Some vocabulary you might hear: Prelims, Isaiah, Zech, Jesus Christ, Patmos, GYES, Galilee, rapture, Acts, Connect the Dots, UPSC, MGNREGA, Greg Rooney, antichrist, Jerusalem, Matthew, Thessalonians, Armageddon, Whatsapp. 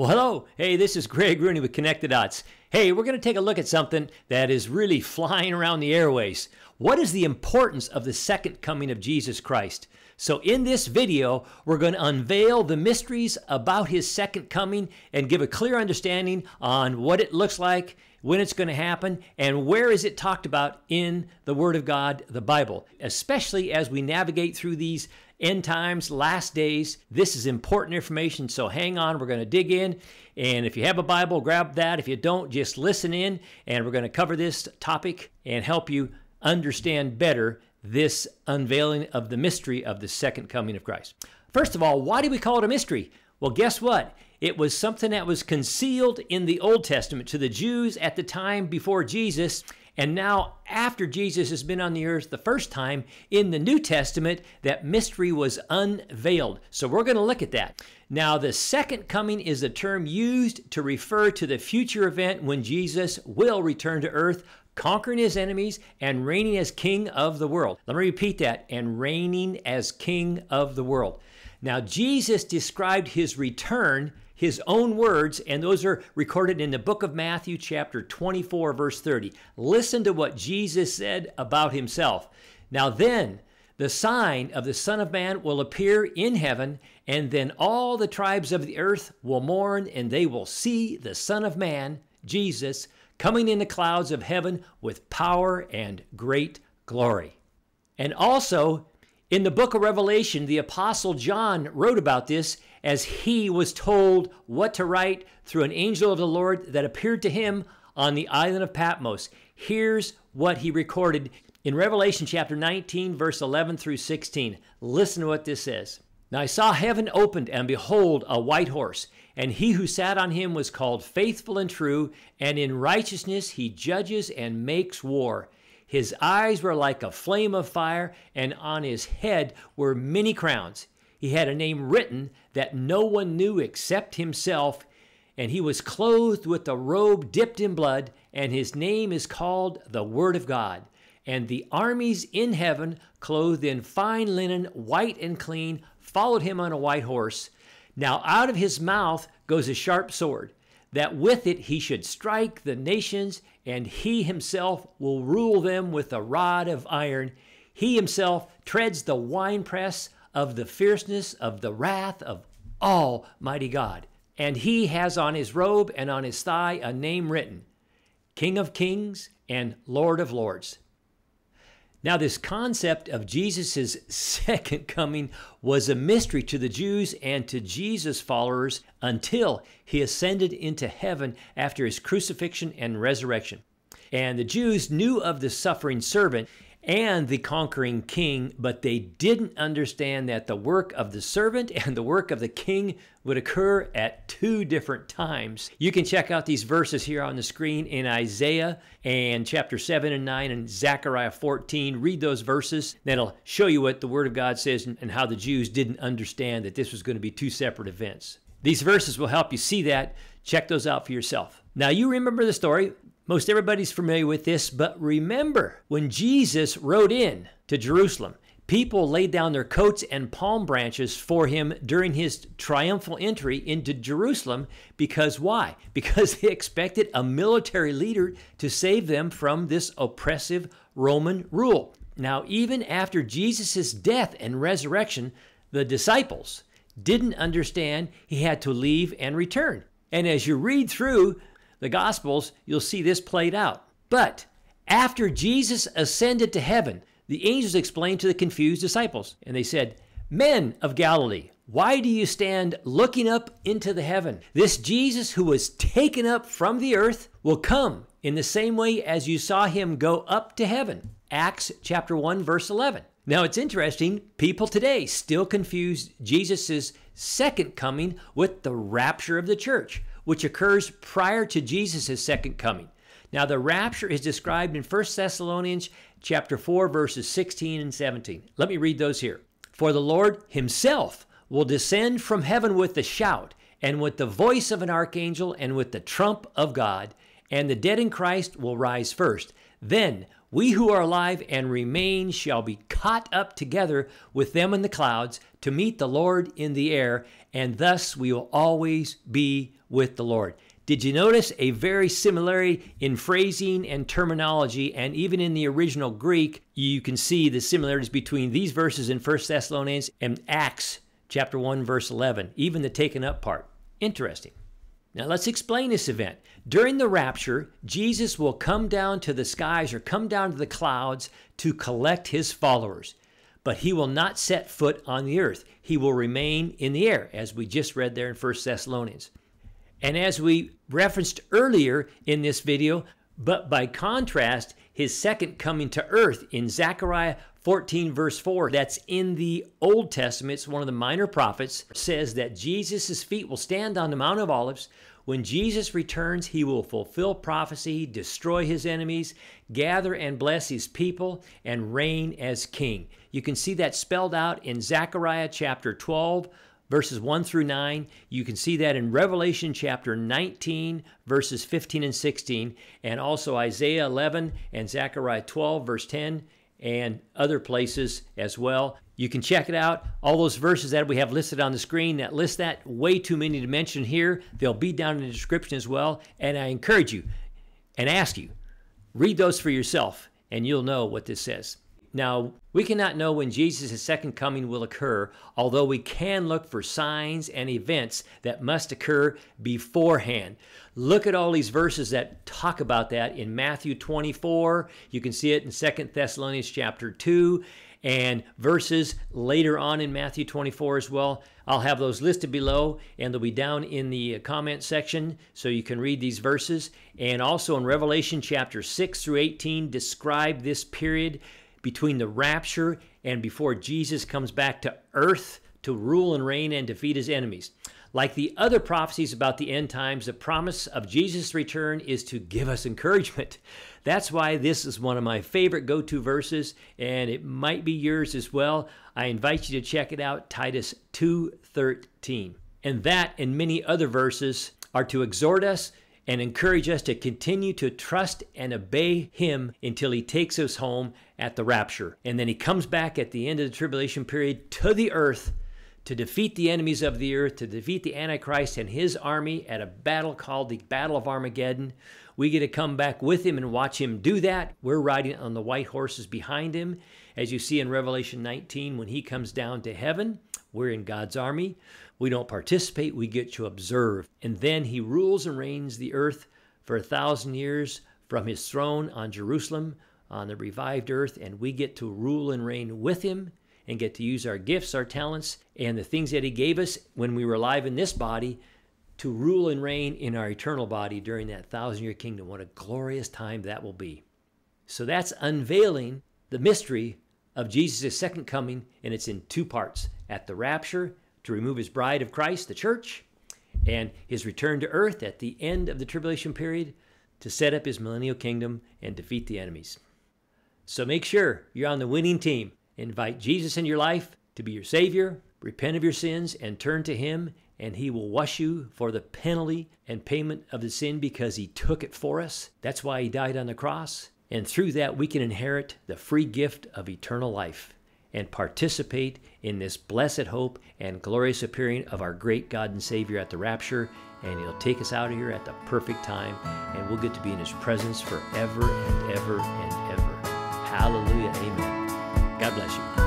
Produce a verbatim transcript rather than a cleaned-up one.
Well, hello. Hey, this is Greg Rooney with Connect the Dots. Hey, we're going to take a look at something that is really flying around the airways. What is the importance of the second coming of Jesus Christ? So in this video, we're going to unveil the mysteries about his second coming and give a clear understanding on what it looks like, when it's going to happen, and where is it talked about in the Word of God, the Bible. Especially as we navigate through these end times, last days. This is important information, so hang on. We're going to dig in. And if you have a Bible, grab that. If you don't, just listen in. And we're going to cover this topic and help you understand better this unveiling of the mystery of the second coming of Christ. First of all, why do we call it a mystery? Well, guess what? It was something that was concealed in the Old Testament to the Jews at the time before Jesus. And now, after Jesus has been on the earth the first time, in the New Testament, that mystery was unveiled. So we're going to look at that. Now, the second coming is a term used to refer to the future event when Jesus will return to earth, conquering his enemies and reigning as king of the world. Let me repeat that, and reigning as king of the world. Now, Jesus described his return, his own words, and those are recorded in the book of Matthew, chapter twenty-four, verse thirty. Listen to what Jesus said about himself. Now then, the sign of the Son of Man will appear in heaven, and then all the tribes of the earth will mourn, and they will see the Son of Man, Jesus, coming in the clouds of heaven with power and great glory. And also, in the book of Revelation, the Apostle John wrote about this as he was told what to write through an angel of the Lord that appeared to him on the island of Patmos. Here's what he recorded in Revelation chapter nineteen, verse eleven through sixteen. Listen to what this says. Now I saw heaven opened, and behold, a white horse, and he who sat on him was called Faithful and True, and in righteousness he judges and makes war. His eyes were like a flame of fire, and on his head were many crowns. He had a name written that no one knew except himself, and he was clothed with a robe dipped in blood, and his name is called the Word of God. And the armies in heaven, clothed in fine linen, white and clean, followed him on a white horse. Now out of his mouth goes a sharp sword, that with it he should strike the nations, and he himself will rule them with a rod of iron. He himself treads the winepress of the fierceness of the wrath of Almighty God. And he has on his robe and on his thigh a name written, King of Kings and Lord of Lords. Now, this concept of Jesus' second coming was a mystery to the Jews and to Jesus' followers until he ascended into heaven after his crucifixion and resurrection. And the Jews knew of the suffering servant and the conquering king, but they didn't understand that the work of the servant and the work of the king would occur at two different times. You can check out these verses here on the screen in Isaiah and chapter seven and nine and Zechariah fourteen. Read those verses. That'll show you what the Word of God says and how the Jews didn't understand that this was going to be two separate events. These verses will help you see that. Check those out for yourself. Now, you remember the story. Most everybody's familiar with this, but remember when Jesus rode in to Jerusalem, people laid down their coats and palm branches for him during his triumphal entry into Jerusalem because why? Because they expected a military leader to save them from this oppressive Roman rule. Now, even after Jesus' death and resurrection, the disciples didn't understand he had to leave and return. And as you read through the Gospels, you'll see this played out. But after Jesus ascended to heaven, the angels explained to the confused disciples, and they said, Men of Galilee, why do you stand looking up into the heaven? This Jesus who was taken up from the earth will come in the same way as you saw him go up to heaven. Acts chapter one, verse eleven. Now, it's interesting, people today still confuse Jesus' second coming with the rapture of the church, which occurs prior to Jesus' second coming. Now, the rapture is described in First Thessalonians chapter four, verses sixteen and seventeen. Let me read those here. For the Lord himself will descend from heaven with a shout, and with the voice of an archangel, and with the trump of God, and the dead in Christ will rise first. Then We who are alive and remain shall be caught up together with them in the clouds to meet the Lord in the air, and thus we will always be with the Lord. Did you notice a very similarity in phrasing and terminology? And even in the original Greek, you can see the similarities between these verses in First Thessalonians and Acts chapter one, verse eleven, even the taken up part. Interesting. Now let's explain this event. During the rapture, Jesus will come down to the skies or come down to the clouds to collect his followers, but he will not set foot on the earth. He will remain in the air, as we just read there in First Thessalonians. And as we referenced earlier in this video, but by contrast, his second coming to earth in Zechariah fourteen verse four, that's in the Old Testament, it's one of the minor prophets, says that Jesus' feet will stand on the Mount of Olives. When Jesus returns, he will fulfill prophecy, destroy his enemies, gather and bless his people, and reign as king. You can see that spelled out in Zechariah chapter twelve, verses one through nine. You can see that in Revelation chapter nineteen, verses fifteen and sixteen, and also Isaiah eleven and Zechariah twelve, verse ten, and other places as well. You can check it out. All those verses that we have listed on the screen that list that, way too many to mention here. They'll be down in the description as well. And I encourage you and ask you, read those for yourself and you'll know what this says. Now, we cannot know when Jesus' second coming will occur, although we can look for signs and events that must occur beforehand. Look at all these verses that talk about that in Matthew twenty-four. You can see it in Second Thessalonians chapter two and verses later on in Matthew twenty-four as well. I'll have those listed below, and they'll be down in the comment section so you can read these verses. And also in Revelation chapter six through eighteen, describe this period between the rapture and before Jesus comes back to earth to rule and reign and defeat his enemies. Like the other prophecies about the end times, the promise of Jesus' return is to give us encouragement. That's why this is one of my favorite go-to verses, and it might be yours as well. I invite you to check it out, Titus two thirteen. And that and many other verses are to exhort us and encourage us to continue to trust and obey him until he takes us home at the rapture. And then he comes back at the end of the tribulation period to the earth to defeat the enemies of the earth, to defeat the Antichrist and his army at a battle called the Battle of Armageddon. We get to come back with him and watch him do that. We're riding on the white horses behind him. As you see in Revelation nineteen, when he comes down to heaven, we're in God's army. We don't participate, we get to observe. And then he rules and reigns the earth for a thousand years from his throne on Jerusalem, on the revived earth, and we get to rule and reign with him and get to use our gifts, our talents, and the things that he gave us when we were alive in this body to rule and reign in our eternal body during that thousand-year kingdom. What a glorious time that will be. So that's unveiling the mystery of Jesus' second coming, and it's in two parts: at the rapture to remove his bride of Christ, the church, and his return to earth at the end of the tribulation period to set up his millennial kingdom and defeat the enemies. So make sure you're on the winning team. Invite Jesus in your life to be your Savior, repent of your sins, and turn to him, and he will wash you for the penalty and payment of the sin because he took it for us. That's why he died on the cross. And through that, we can inherit the free gift of eternal life and participate in this blessed hope and glorious appearing of our great God and Savior at the rapture. And he'll take us out of here at the perfect time, and we'll get to be in his presence forever and ever and ever. Hallelujah. Amen. God bless you.